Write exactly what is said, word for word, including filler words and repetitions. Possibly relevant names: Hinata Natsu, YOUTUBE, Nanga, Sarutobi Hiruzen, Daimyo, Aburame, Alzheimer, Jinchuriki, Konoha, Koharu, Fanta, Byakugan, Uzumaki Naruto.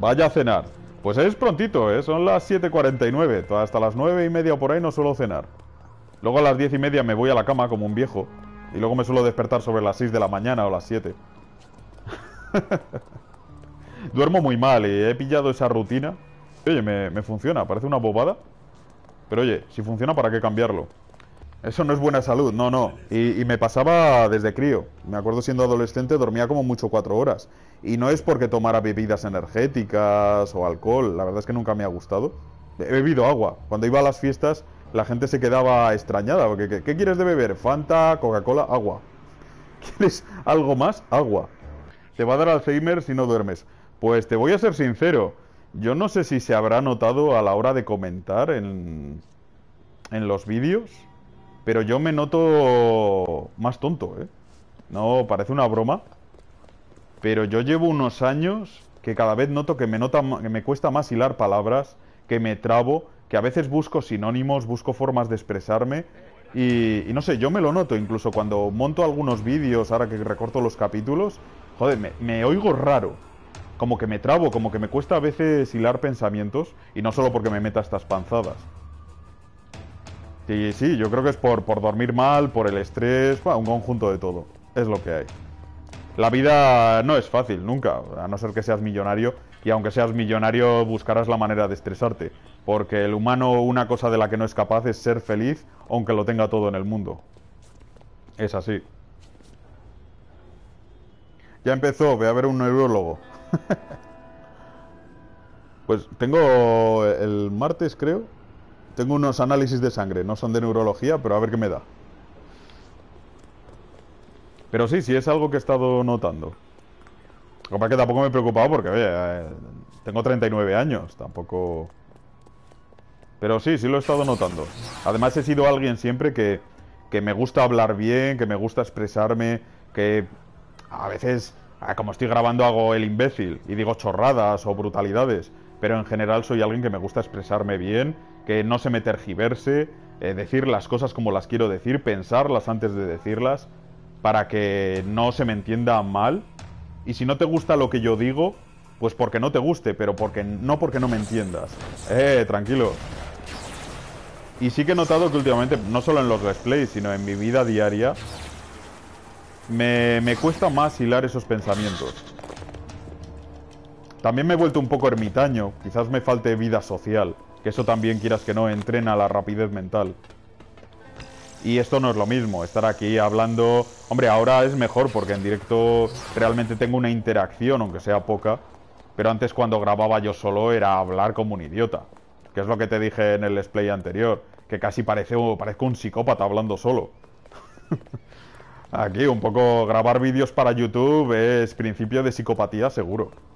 Vaya a cenar. Pues es prontito, ¿eh? Son las siete cuarenta y nueve. Hasta las nueve y media o por ahí no suelo cenar. Luego a las diez y media me voy a la cama como un viejo. Y luego me suelo despertar sobre las seis de la mañana o las siete. Duermo muy mal y he pillado esa rutina. Oye, me, me funciona, parece una bobada. Pero oye, si funciona, ¿para qué cambiarlo? Eso no es buena salud, no, no. Y, y me pasaba desde crío. Me acuerdo siendo adolescente, dormía como mucho cuatro horas. Y no es porque tomara bebidas energéticas o alcohol. La verdad es que nunca me ha gustado. He bebido agua. Cuando iba a las fiestas, la gente se quedaba extrañada. Porque, ¿qué, qué quieres de beber? Fanta, Coca-Cola, agua. ¿Quieres algo más? Agua. Te va a dar Alzheimer si no duermes. Pues te voy a ser sincero. Yo no sé si se habrá notado a la hora de comentar en, en los vídeos, pero yo me noto más tonto, ¿eh? No, parece una broma, pero yo llevo unos años que cada vez noto que me, nota, que me cuesta más hilar palabras, que me trabo, que a veces busco sinónimos, busco formas de expresarme y, y no sé, yo me lo noto incluso cuando monto algunos vídeos, ahora que recorto los capítulos, joder, me, me oigo raro. Como que me trabo, como que me cuesta a veces hilar pensamientos. Y no solo porque me meta estas panzadas. Y sí, yo creo que es por, por dormir mal, por el estrés, bueno, un conjunto de todo. Es lo que hay. La vida no es fácil, nunca. A no ser que seas millonario. Y aunque seas millonario, buscarás la manera de estresarte. Porque el humano, una cosa de la que no es capaz es ser feliz, aunque lo tenga todo en el mundo. Es así. Ya empezó, voy a ver un neurólogo. Pues tengo el martes, creo. Tengo unos análisis de sangre. No son de neurología, pero a ver qué me da. Pero sí, sí, es algo que he estado notando. Lo que pasa es que tampoco me he preocupado porque, oye, eh, tengo treinta y nueve años. Tampoco... Pero sí, sí lo he estado notando. Además he sido alguien siempre que, que me gusta hablar bien, que me gusta expresarme, que a veces... Como estoy grabando hago el imbécil y digo chorradas o brutalidades, pero en general soy alguien que me gusta expresarme bien, que no se me tergiverse, eh, decir las cosas como las quiero decir, pensarlas antes de decirlas, para que no se me entienda mal. Y si no te gusta lo que yo digo, pues porque no te guste, pero porque no porque no me entiendas. Eh, tranquilo. Y sí que he notado que últimamente, no solo en los let's plays, sino en mi vida diaria, Me, me cuesta más hilar esos pensamientos. También me he vuelto un poco ermitaño. Quizás me falte vida social, que eso también, quieras que no, entrena la rapidez mental. Y esto no es lo mismo, estar aquí hablando. Hombre, ahora es mejor porque en directo realmente tengo una interacción, aunque sea poca. Pero antes, cuando grababa yo solo, era hablar como un idiota, que es lo que te dije en el let's play anterior, que casi parezco, parezco un psicópata hablando solo. Aquí un poco grabar vídeos para YouTube es principio de psicopatía seguro.